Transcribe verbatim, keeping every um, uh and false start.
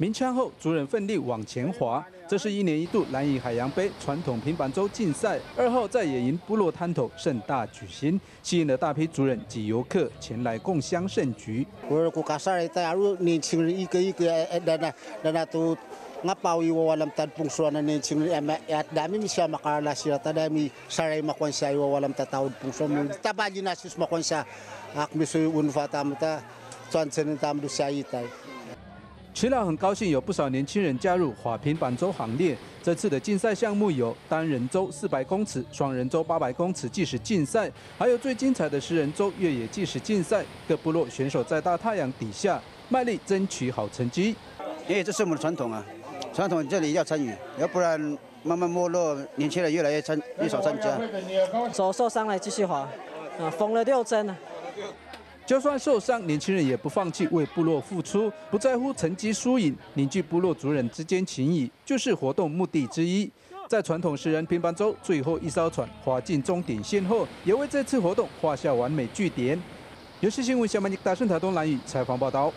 鸣枪后，族人奋力往前滑。这是一年一度兰屿海洋杯传统平板舟竞赛，二号在野营部落滩头盛大举行，吸引了大批族人及游客前来共襄盛举。我国家在大陆年轻人一个一个来来来来都。 Ngapawi wawalam tadpungsuan ng niyong eme at dami misya makalas siya tadami saray makonsa wawalam tatawod pungsuan tapagin na siya makonsa akmisoy unfata muta tuansen tam do siya itay。 耆老很高兴有不少年轻人加入划平板舟行列。这次的竞赛项目有单人舟四百公尺、双人舟八百公尺计时竞赛，还有最精彩的十人舟越野计时竞赛。各部落选手在大太阳底下卖力争取好成绩。因为这是我们的传统啊。 传统这里要参与，要不然慢慢没落，年轻人越来越参越少参加。手受伤了继续滑，啊，缝了六针了。就算受伤，年轻人也不放弃为部落付出，不在乎成绩输赢，凝聚部落族人之间情谊，就是活动目的之一。在传统十人平板舟最后一艘船划进终点线后，也为这次活动画下完美句点。《有线新闻》小曼尼达顺台东兰屿采访报道。